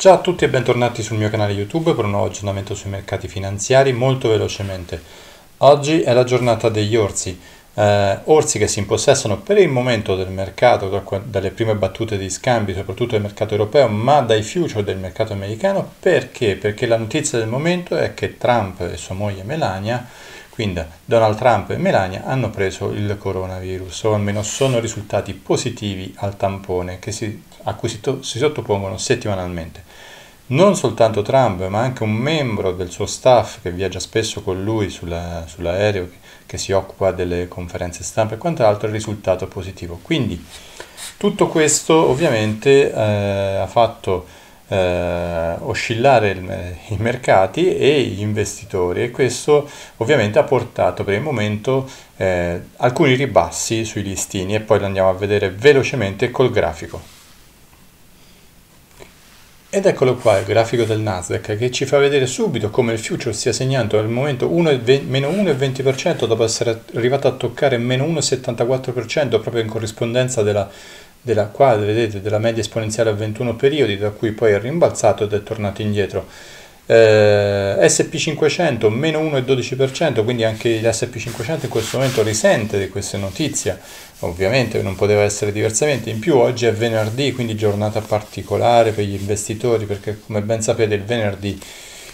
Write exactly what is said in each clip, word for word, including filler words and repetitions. Ciao a tutti e bentornati sul mio canale YouTube per un nuovo aggiornamento sui mercati finanziari molto velocemente. Oggi è la giornata degli orsi, eh, orsi che si impossessano per il momento del mercato, dalle prime battute di scambi, soprattutto del mercato europeo, ma dai future del mercato americano. Perché? Perché la notizia del momento è che Trump e sua moglie Melania, quindi Donald Trump e Melania, hanno preso il coronavirus, o almeno sono risultati positivi al tampone che si, a cui si, to, si sottopongono settimanalmente. Non soltanto Trump, ma anche un membro del suo staff che viaggia spesso con lui sulla, sull'aereo, che, che si occupa delle conferenze stampa e quant'altro, è risultato positivo. Quindi tutto questo ovviamente eh, ha fatto eh, oscillare il, i mercati e gli investitori, e questo ovviamente ha portato per il momento eh, alcuni ribassi sui listini, e poi lo andiamo a vedere velocemente col grafico. Ed eccolo qua il grafico del Nasdaq, che ci fa vedere subito come il future stia segnando al momento meno uno virgola venti per cento dopo essere arrivato a toccare meno uno virgola settantaquattro per cento, proprio in corrispondenza della, della, qua, vedete, della media esponenziale a ventuno periodi, da cui poi è rimbalzato ed è tornato indietro. Eh, S and P cinquecento meno uno virgola dodici per cento, quindi anche l'S and P cinquecento in questo momento risente di queste notizie, ovviamente non poteva essere diversamente. In più oggi è venerdì, quindi giornata particolare per gli investitori, perché come ben sapete il venerdì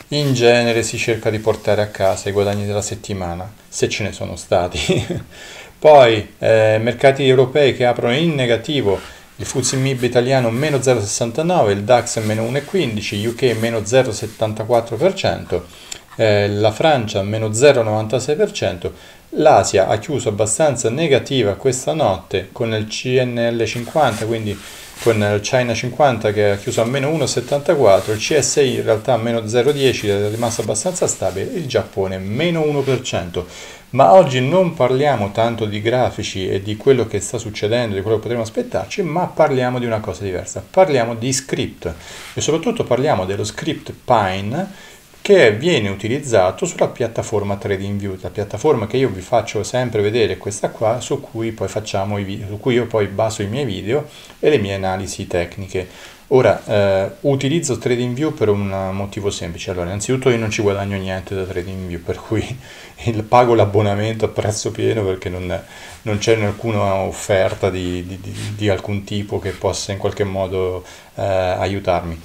in genere si cerca di portare a casa i guadagni della settimana, se ce ne sono stati. Poi eh, mercati europei che aprono in negativo, il F T S E M I B italiano meno zero virgola sessantanove, il DAX meno uno virgola quindici, U K meno zero virgola settantaquattro per cento, eh, la Francia meno zero virgola novantasei per cento, l'Asia ha chiuso abbastanza negativa questa notte con il C N L cinquanta, quindi con il China cinquanta che ha chiuso a meno uno virgola settantaquattro, il C S I in realtà meno zero virgola dieci è rimasto abbastanza stabile, il Giappone meno uno per cento. Ma oggi non parliamo tanto di grafici e di quello che sta succedendo, di quello che potremo aspettarci, ma parliamo di una cosa diversa. Parliamo di script, e soprattutto parliamo dello script Pine, che viene utilizzato sulla piattaforma TradingView, la piattaforma che io vi faccio sempre vedere, questa qua, su cui poi facciamo i video, su cui io poi baso i miei video e le mie analisi tecniche. Ora, eh, utilizzo TradingView per un motivo semplice. Allora, innanzitutto io non ci guadagno niente da TradingView, per cui il, pago l'abbonamento a prezzo pieno, perché non, non c'è alcuna offerta di, di, di, di alcun tipo che possa in qualche modo eh, aiutarmi.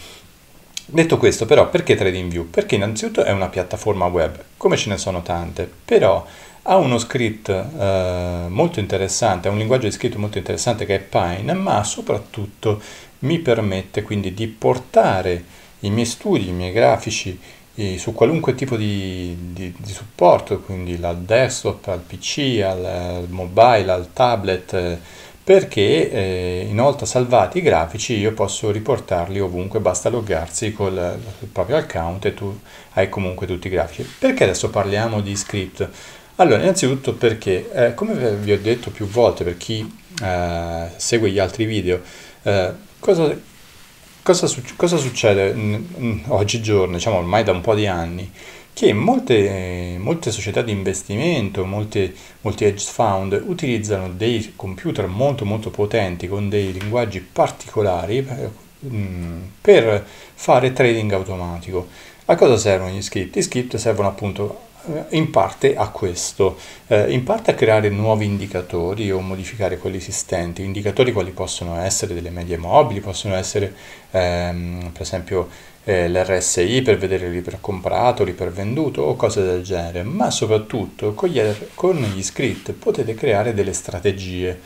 Detto questo, però, perché TradingView? Perché innanzitutto è una piattaforma web, come ce ne sono tante, però ha uno script eh, molto interessante, ha un linguaggio di scritto molto interessante che è Pine, ma soprattutto mi permette quindi di portare i miei studi, i miei grafici eh, su qualunque tipo di, di, di supporto, quindi dal desktop al P C, al, al mobile, al tablet, eh, perché eh, una volta salvati i grafici io posso riportarli ovunque, basta loggarsi col, col proprio account e tu hai comunque tutti i grafici. Perché adesso parliamo di script? Allora, innanzitutto perché, eh, come vi ho detto più volte per chi eh, segue gli altri video, eh, Cosa, cosa, cosa succede oggigiorno, diciamo ormai da un po' di anni, che molte, molte società di investimento, molte, molti hedge fund utilizzano dei computer molto molto potenti con dei linguaggi particolari per fare trading automatico. A cosa servono gli script? Gli script servono appunto in parte a questo, eh, in parte a creare nuovi indicatori o modificare quelli esistenti. Indicatori quali possono essere delle medie mobili, possono essere ehm, per esempio eh, l'R S I per vedere l'ipercomprato, l'ipervenduto o cose del genere, ma soprattutto con gli, con gli script potete creare delle strategie,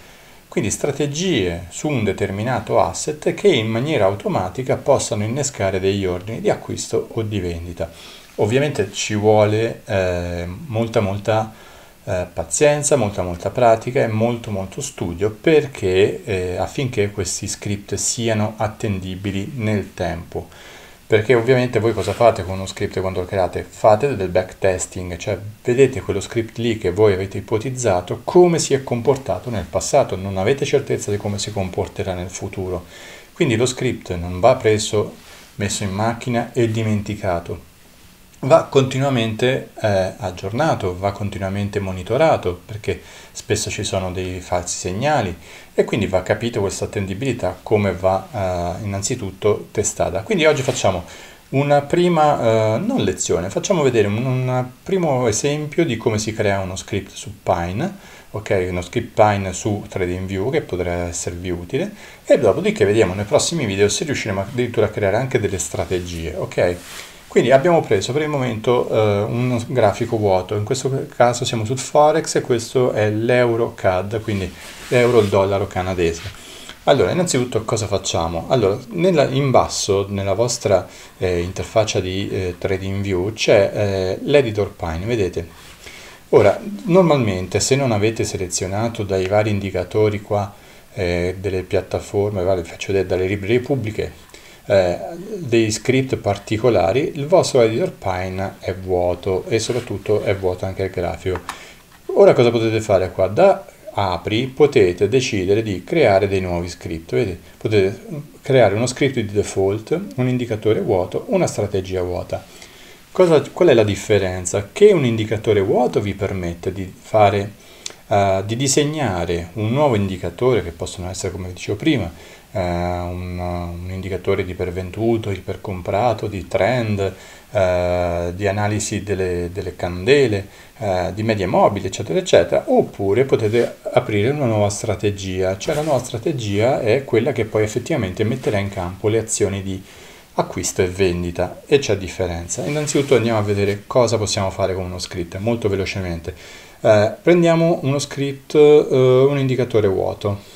quindi strategie su un determinato asset che in maniera automatica possano innescare degli ordini di acquisto o di vendita. Ovviamente ci vuole eh, molta molta eh, pazienza, molta molta pratica e molto molto studio, perché eh, affinché questi script siano attendibili nel tempo. Perché ovviamente voi cosa fate con uno script quando lo create? Fate del backtesting, cioè vedete quello script lì che voi avete ipotizzato come si è comportato nel passato, non avete certezza di come si comporterà nel futuro. Quindi lo script non va preso, messo in macchina e dimenticato. va continuamente eh, aggiornato, va continuamente monitorato, perché spesso ci sono dei falsi segnali e quindi va capito questa attendibilità, come va eh, innanzitutto testata. Quindi oggi facciamo una prima, eh, non lezione, facciamo vedere un, un primo esempio di come si crea uno script su Pine, ok, uno script Pine su TradingView che potrà esservi utile, e dopodiché vediamo nei prossimi video se riusciremo addirittura a creare anche delle strategie, ok? Quindi abbiamo preso per il momento eh, un grafico vuoto, in questo caso siamo sul Forex e questo è l'euro C A D, quindi l'euro dollaro canadese. Allora, innanzitutto cosa facciamo? Allora, nella, in basso, nella vostra eh, interfaccia di eh, TradingView c'è eh, l'editor Pine, vedete? Ora, normalmente se non avete selezionato dai vari indicatori qua, eh, delle piattaforme, vale, vi faccio vedere dalle librerie pubbliche, Eh, dei script particolari, il vostro editor Pine è vuoto e soprattutto è vuoto anche il grafico. Ora cosa potete fare qua? Da apri potete decidere di creare dei nuovi script, vedete? Potete creare uno script di default, un indicatore vuoto, una strategia vuota. Cosa, qual è la differenza? Che un indicatore vuoto vi permette di fare uh, di disegnare un nuovo indicatore, che possono essere, come vi dicevo prima, Uh, un, un indicatore di ipervenduto, ipercomprato, di trend, uh, di analisi delle, delle candele, uh, di media mobile, eccetera, eccetera. Oppure potete aprire una nuova strategia, cioè la nuova strategia è quella che poi effettivamente metterà in campo le azioni di acquisto e vendita. E c'è differenza. Innanzitutto andiamo a vedere cosa possiamo fare con uno script, molto velocemente. Uh, prendiamo uno script, uh, un indicatore vuoto.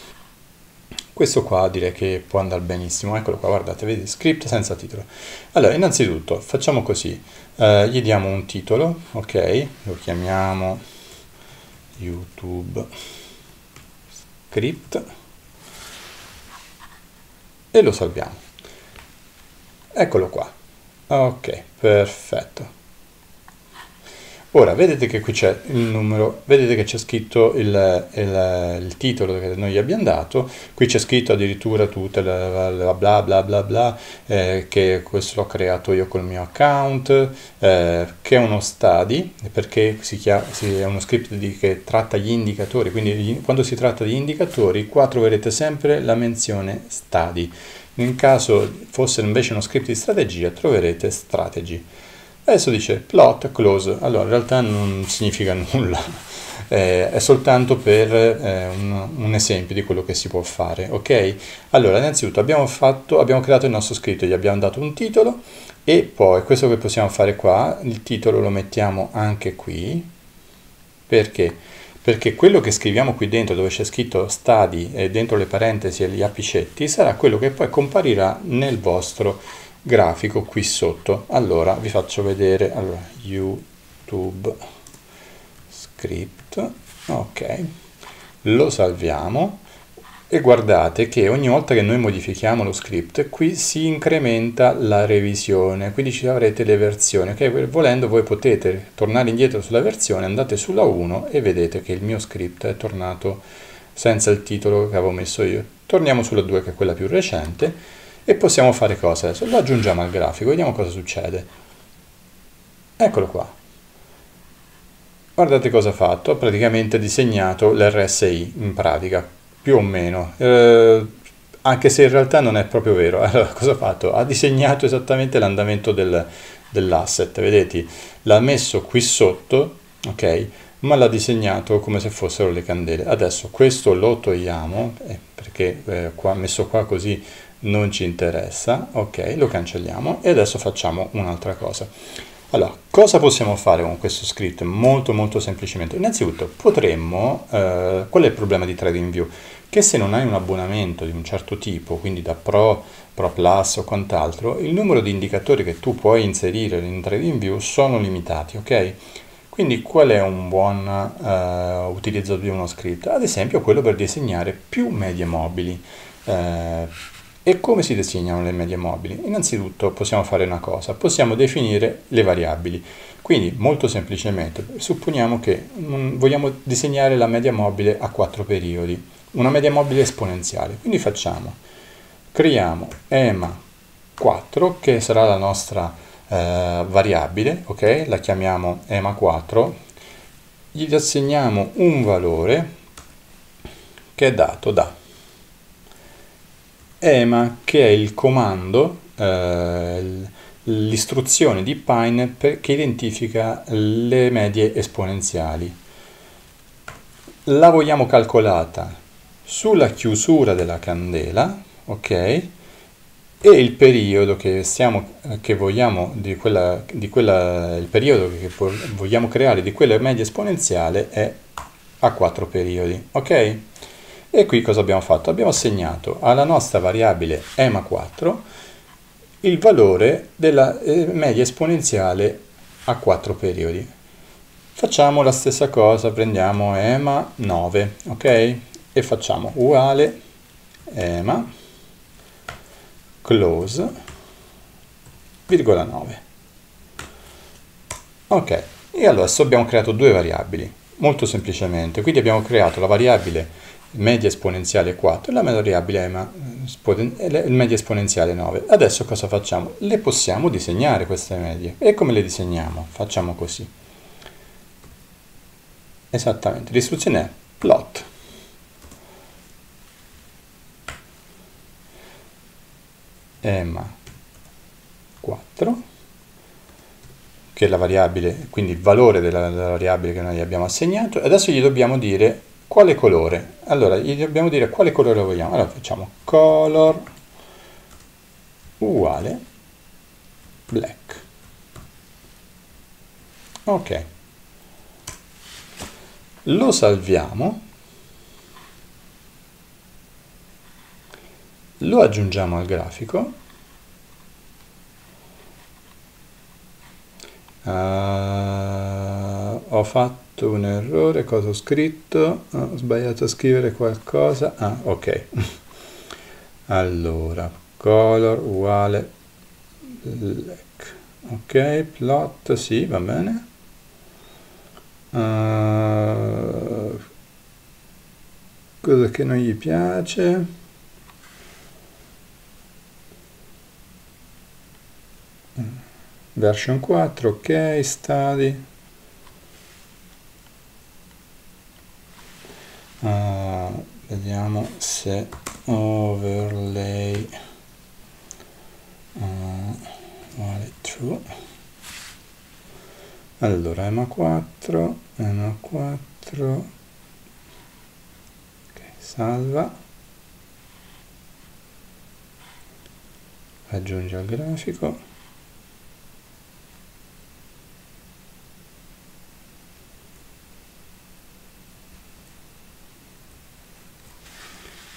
Questo qua direi che può andare benissimo, eccolo qua, guardate, vedete, script senza titolo. Allora, innanzitutto facciamo così, eh, gli diamo un titolo, ok, lo chiamiamo YouTube script e lo salviamo. Eccolo qua, ok, perfetto. Ora vedete che qui c'è il numero, vedete che c'è scritto il, il, il titolo che noi gli abbiamo dato, qui c'è scritto addirittura tutta la, la bla bla bla bla, eh, che questo l'ho creato io col mio account, eh, che è uno study, perché si chiama, si, è uno script di, che tratta gli indicatori, quindi gli, quando si tratta di indicatori qua troverete sempre la menzione study, in caso fosse invece uno script di strategia troverete strategy. Adesso dice plot close, allora in realtà non significa nulla, eh, è soltanto per eh, un, un esempio di quello che si può fare, ok? Allora innanzitutto abbiamo, fatto, abbiamo creato il nostro scritto, gli abbiamo dato un titolo e poi questo che possiamo fare qua, il titolo lo mettiamo anche qui, perché? Perché quello che scriviamo qui dentro dove c'è scritto study e dentro le parentesi e gli apicetti sarà quello che poi comparirà nel vostro grafico qui sotto. Allora vi faccio vedere, allora, YouTube script, ok, lo salviamo e guardate che ogni volta che noi modifichiamo lo script qui si incrementa la revisione, quindi ci avrete le versioni, ok? Volendo voi potete tornare indietro sulla versione, andate sulla uno e vedete che il mio script è tornato senza il titolo che avevo messo io. Torniamo sulla due, che è quella più recente. E possiamo fare cosa adesso? Lo aggiungiamo al grafico, vediamo cosa succede. Eccolo qua. Guardate cosa ha fatto, ha praticamente disegnato l'R S I, in pratica, più o meno. Eh, anche se in realtà non è proprio vero. Allora, cosa ha fatto? Ha disegnato esattamente l'andamento del, dell'asset, vedete? L'ha messo qui sotto, ok? Ma l'ha disegnato come se fossero le candele. Adesso questo lo togliamo, eh, perché eh, qua, messo qua così non ci interessa, ok, lo cancelliamo e adesso facciamo un'altra cosa. Allora, cosa possiamo fare con questo script? Molto molto semplicemente, innanzitutto potremmo, eh, qual è il problema di TradingView? Che se non hai un abbonamento di un certo tipo, quindi da Pro, Pro Plus o quant'altro, il numero di indicatori che tu puoi inserire in TradingView sono limitati, ok? Quindi qual è un buon uh, utilizzo di uno script? Ad esempio quello per disegnare più medie mobili. Eh, e come si disegnano le medie mobili? Innanzitutto possiamo fare una cosa, possiamo definire le variabili. Quindi molto semplicemente, supponiamo che mm, vogliamo disegnare la media mobile a quattro periodi, una media mobile esponenziale. Quindi facciamo, creiamo E M A quattro che sarà la nostra eh, variabile, ok? La chiamiamo E M A quattro, gli assegniamo un valore che è dato da E M A, che è il comando, eh, l'istruzione di Pine per, che identifica le medie esponenziali. La vogliamo calcolata sulla chiusura della candela, ok, e il periodo che, siamo, che vogliamo di quella, di quella, il periodo che vogliamo creare di quella media esponenziale è a quattro periodi, ok? E qui cosa abbiamo fatto? Abbiamo assegnato alla nostra variabile E M A quattro il valore della media esponenziale a quattro periodi. Facciamo la stessa cosa, prendiamo E M A nove, ok? E facciamo uguale E M A close virgola nove. Ok, e allora adesso abbiamo creato due variabili, molto semplicemente. Quindi abbiamo creato la variabile media esponenziale quattro e la variabile E M A media esponenziale nove. Adesso cosa facciamo? Le possiamo disegnare queste medie. E come le disegniamo? Facciamo così. Esattamente, l'istruzione è plot. E M A quattro, che è la variabile, quindi il valore della, della variabile che noi abbiamo assegnato. Adesso gli dobbiamo dire quale colore? Allora, gli dobbiamo dire quale colore vogliamo. Allora facciamo color uguale black. Ok. Lo salviamo. Lo aggiungiamo al grafico. Uh, ho fatto un errore, cosa ho scritto? Ho sbagliato a scrivere qualcosa. Ah, ok. Allora, color uguale black. Ok, plot, sì, va bene. Uh, cosa che non gli piace. Version quattro, ok, study. Uh, vediamo se overlay uh, vale true. Allora E M A quattro, E M A quattro, ok, salva, aggiungi al grafico.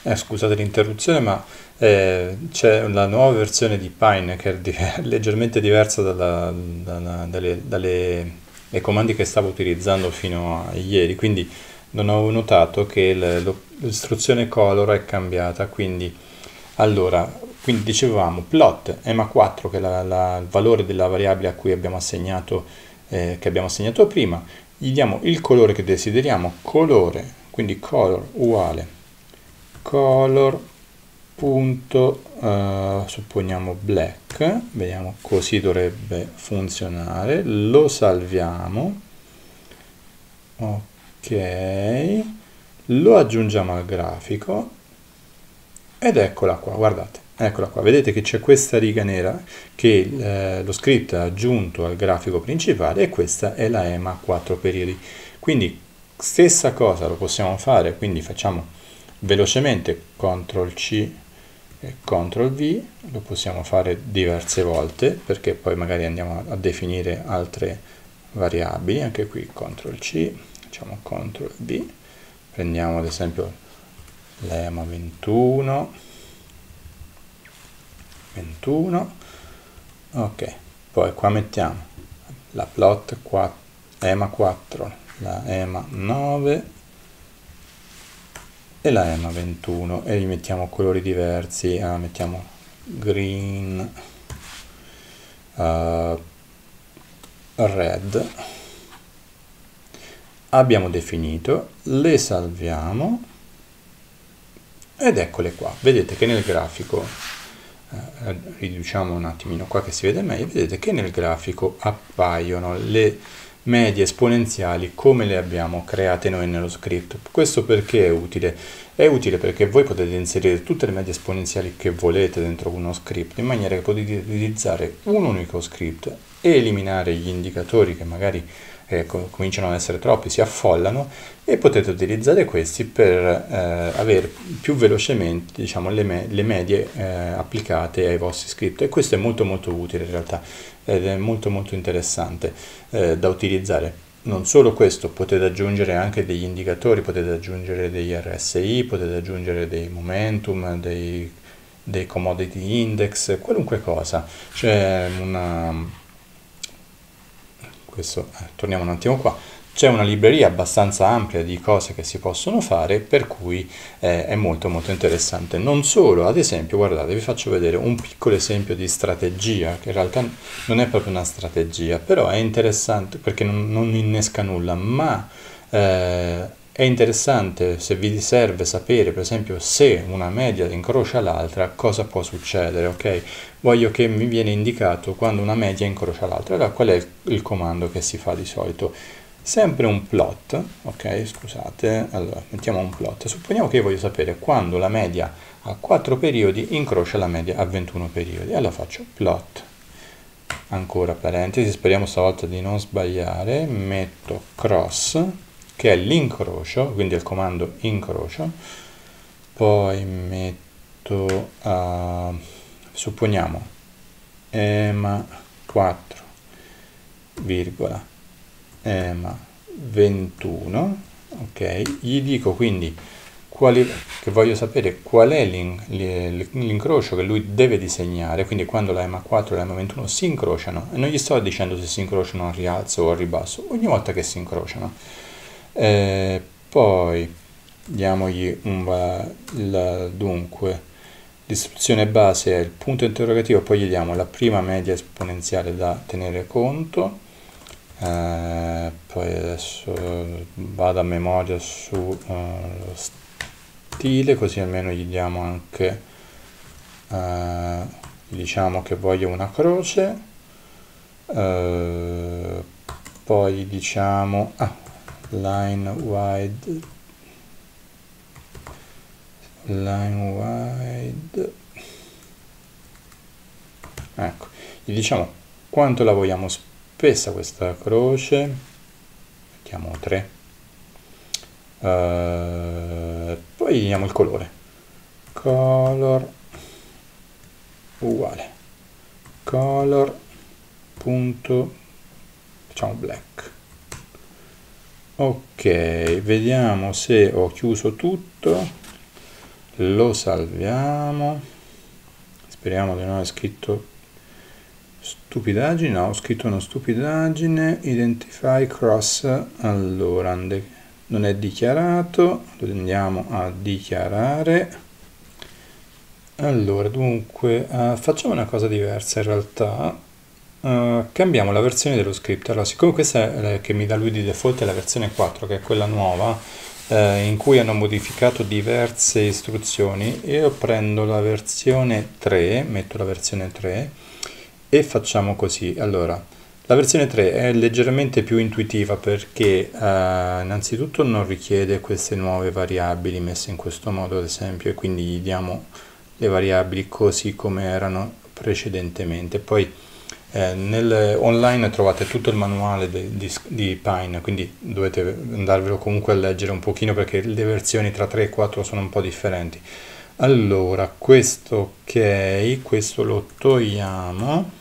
Eh, scusate l'interruzione, ma eh, c'è la nuova versione di Pine che è di leggermente diversa dalla, dalla, dalle, dalle le comandi che stavo utilizzando fino a ieri, quindi non ho notato che l'istruzione color è cambiata. Quindi, allora, quindi dicevamo plot E M A quattro, che è la, la, il valore della variabile a cui abbiamo assegnato, eh, che abbiamo assegnato prima, gli diamo il colore che desideriamo, colore, quindi color uguale color punto uh, supponiamo black, vediamo, così dovrebbe funzionare. Lo salviamo, ok, lo aggiungiamo al grafico ed eccola qua, guardate, eccola qua, vedete che c'è questa riga nera che eh, lo script ha aggiunto al grafico principale, e questa è la E M A quattro periodi. Quindi stessa cosa lo possiamo fare, quindi facciamo velocemente control C e control V, lo possiamo fare diverse volte perché poi magari andiamo a definire altre variabili. Anche qui control C, facciamo control V, prendiamo ad esempio l'E M A ventuno ventuno, ok, poi qua mettiamo la plot qua, E M A quattro, la E M A nove e la E M A ventuno, e gli mettiamo colori diversi. Ah, mettiamo green, uh, red. Abbiamo definito, le salviamo ed eccole qua. Vedete che nel grafico eh, riduciamo un attimino qua che si vede meglio, vedete che nel grafico appaiono le medie esponenziali come le abbiamo create noi nello script. Questo perché è utile? È utile perché voi potete inserire tutte le medie esponenziali che volete dentro uno script, in maniera che potete utilizzare un unico script e eliminare gli indicatori che magari eh, cominciano ad essere troppi, si affollano, e potete utilizzare questi per eh, avere più velocemente, diciamo, le, me le medie eh, applicate ai vostri script, e questo è molto molto utile in realtà ed è molto molto interessante eh, da utilizzare. Non solo questo, potete aggiungere anche degli indicatori, potete aggiungere degli R S I, potete aggiungere dei momentum, dei, dei commodity index, qualunque cosa. C'è una, questo, eh, torniamo un attimo qua, c'è una libreria abbastanza ampia di cose che si possono fare, per cui eh, è molto molto interessante. Non solo, ad esempio, guardate, vi faccio vedere un piccolo esempio di strategia, che in realtà non è proprio una strategia, però è interessante perché non, non innesca nulla, ma eh, è interessante se vi serve sapere, per esempio, se una media incrocia l'altra, cosa può succedere, ok? Voglio che mi viene indicato quando una media incrocia l'altra. Allora, qual è il, il comando che si fa di solito? Sempre un plot, ok, scusate, allora mettiamo un plot. Supponiamo che io voglio sapere quando la media a quattro periodi incrocia la media a ventuno periodi. Allora faccio plot, ancora parentesi, speriamo stavolta di non sbagliare, metto cross, che è l'incrocio, quindi è il comando incrocio, poi metto, uh, supponiamo, E M A quattro, virgola, E M A ventuno, ok, gli dico quindi quali, che voglio sapere qual è l'incrocio che lui deve disegnare, quindi quando la E M A quattro e la E M A ventuno si incrociano, e non gli sto dicendo se si incrociano al rialzo o al ribasso, ogni volta che si incrociano. Eh, poi diamogli un la, dunque l'istruzione base è il punto interrogativo, poi gli diamo la prima media esponenziale da tenere conto. Uh, poi adesso vado a memoria su uh, lo stile, così almeno gli diamo anche uh, diciamo che voglio una croce, uh, poi diciamo ah, line wide line wide ecco, gli diciamo quanto la vogliamo spingere spessa questa croce, mettiamo tre, uh, poi diamo il colore, color uguale color punto, facciamo black, ok, vediamo se ho chiuso tutto, lo salviamo, speriamo di non aver scritto stupidaggine, no, ho scritto una stupidaggine, identify cross, allora non è dichiarato, lo andiamo a dichiarare. Allora dunque uh, facciamo una cosa diversa in realtà, uh, cambiamo la versione dello script. Allora, siccome questa è la che mi dà lui di default è la versione quattro, che è quella nuova, uh, in cui hanno modificato diverse istruzioni, io prendo la versione tre, metto la versione tre e facciamo così. Allora, la versione tre è leggermente più intuitiva perché eh, innanzitutto non richiede queste nuove variabili messe in questo modo, ad esempio, e quindi gli diamo le variabili così come erano precedentemente. Poi eh, nel online trovate tutto il manuale de, di, di Pine, quindi dovete andarvelo comunque a leggere un pochino perché le versioni tra tre e quattro sono un po' differenti. Allora, questo ok, questo lo togliamo.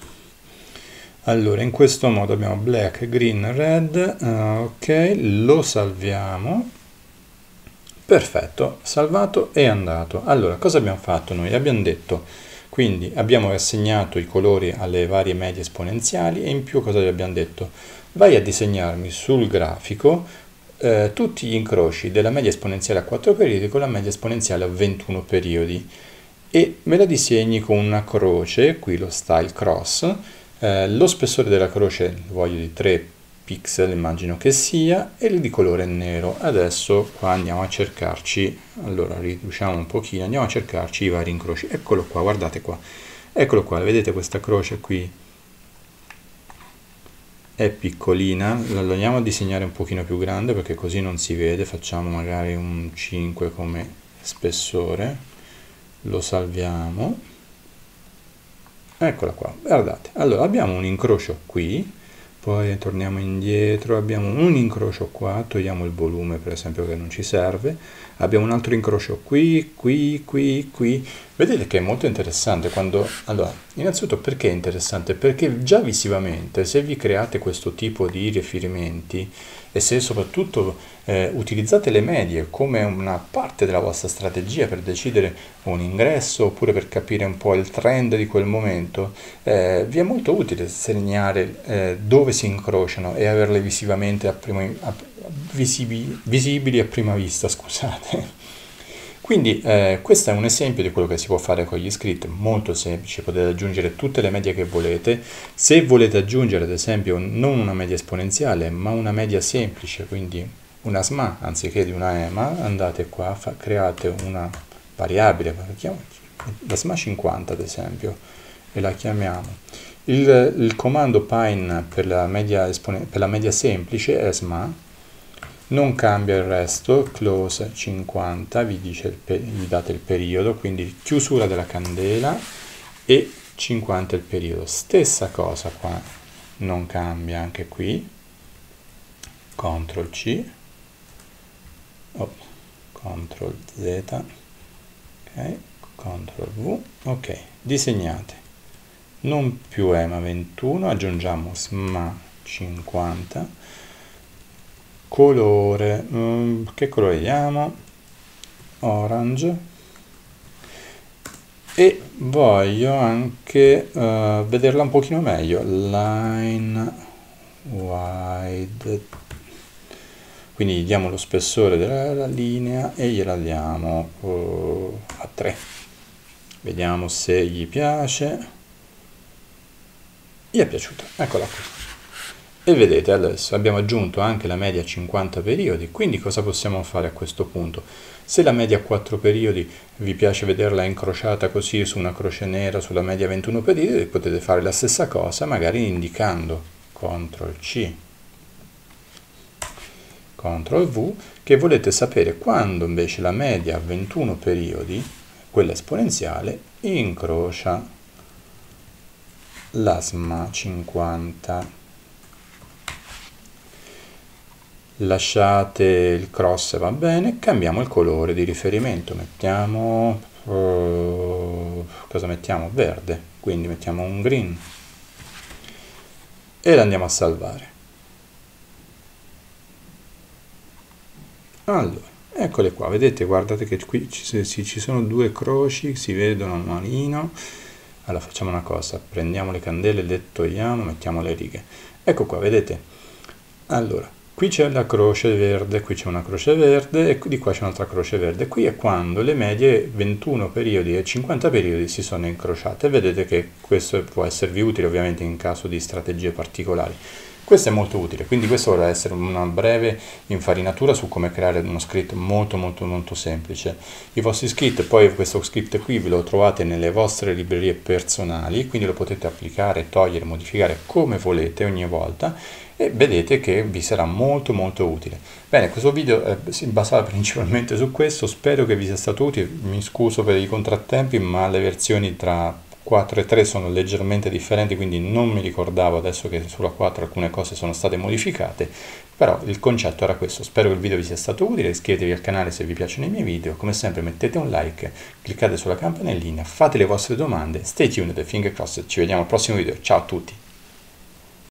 Allora, in questo modo abbiamo black, green, red, uh, ok, lo salviamo, perfetto, salvato e andato. Allora, cosa abbiamo fatto noi? Abbiamo detto, quindi abbiamo assegnato i colori alle varie medie esponenziali e in più cosa gli abbiamo detto? Vai a disegnarmi sul grafico eh, tutti gli incroci della media esponenziale a quattro periodi con la media esponenziale a ventuno periodi e me la disegni con una croce, qui lo style cross. Eh, lo spessore della croce lo voglio di tre pixel, immagino che sia, e il di colore nero. Adesso qua andiamo a cercarci, allora riduciamo un pochino, andiamo a cercarci i vari incroci, eccolo qua, guardate qua, Eccolo qua, vedete questa croce qui? È piccolina, la andiamo a disegnare un pochino più grande perché così non si vede, facciamo magari un cinque come spessore, lo salviamo, eccola qua, guardate, allora abbiamo un incrocio qui, poi torniamo indietro, abbiamo un incrocio qua, togliamo il volume per esempio che non ci serve, abbiamo un altro incrocio qui, qui, qui, qui. Vedete che è molto interessante quando... Allora, innanzitutto perché è interessante? Perché già visivamente, se vi create questo tipo di riferimenti e se soprattutto eh, utilizzate le medie come una parte della vostra strategia per decidere un ingresso oppure per capire un po' il trend di quel momento, eh, vi è molto utile segnare eh, dove si incrociano e averle visivamente a prima, a, visibili, visibili a prima vista, scusate. Quindi eh, questo è un esempio di quello che si può fare con gli iscritti, molto semplice, potete aggiungere tutte le medie che volete. Se volete aggiungere ad esempio non una media esponenziale ma una media semplice, quindi una S M A anziché di una E M A, andate qua, fa, create una variabile, la S M A cinquanta ad esempio, e la chiamiamo. Il, il comando Pine per la media, per la media semplice è S M A. Non cambia il resto, close cinquanta, vi, dice il vi date il periodo, quindi chiusura della candela e cinquanta il periodo. Stessa cosa qua, non cambia anche qui, control C, oh, control Z, okay, control V, ok, disegnate, non più E M A ventuno, aggiungiamo S M A cinquanta, colore, mm, che colore diamo? Orange, e voglio anche uh, vederla un pochino meglio, line wide, quindi diamo lo spessore della linea e gliela diamo uh, a tre, vediamo se gli piace, gli è piaciuta, eccola qui. E vedete adesso abbiamo aggiunto anche la media cinquanta periodi, quindi cosa possiamo fare a questo punto? Se la media quattro periodi vi piace vederla incrociata così su una croce nera sulla media ventuno periodi, potete fare la stessa cosa magari indicando control C, control V, che volete sapere quando invece la media ventuno periodi, quella esponenziale, incrocia la S M A cinquanta. Lasciate il cross, va bene, cambiamo il colore di riferimento, mettiamo uh, cosa mettiamo? Verde, quindi mettiamo un green e la andiamo a salvare. Allora, eccole qua, vedete, guardate che qui ci, ci sono due croci, si vedono un manino. Allora facciamo una cosa, prendiamo le candele, le togliamo, mettiamo le righe, ecco qua, vedete, allora qui c'è la croce verde, qui c'è una croce verde e di qua c'è un'altra croce verde. Qui è quando le medie ventuno periodi e cinquanta periodi si sono incrociate. Vedete che questo può esservi utile ovviamente in caso di strategie particolari. Questo è molto utile, quindi questo vorrà essere una breve infarinatura su come creare uno script molto molto molto semplice. I vostri script, poi questo script qui ve lo trovate nelle vostre librerie personali, quindi lo potete applicare, togliere, modificare come volete ogni volta. E vedete che vi sarà molto molto utile. Bene, questo video eh, si basava principalmente su questo, spero che vi sia stato utile, mi scuso per i contrattempi, ma le versioni tra quattro e tre sono leggermente differenti, quindi non mi ricordavo adesso che sulla quattro alcune cose sono state modificate, però il concetto era questo. Spero che il video vi sia stato utile, iscrivetevi al canale se vi piacciono i miei video, come sempre mettete un like, cliccate sulla campanellina, fate le vostre domande, stay tuned e finger crossed, ci vediamo al prossimo video, ciao a tutti!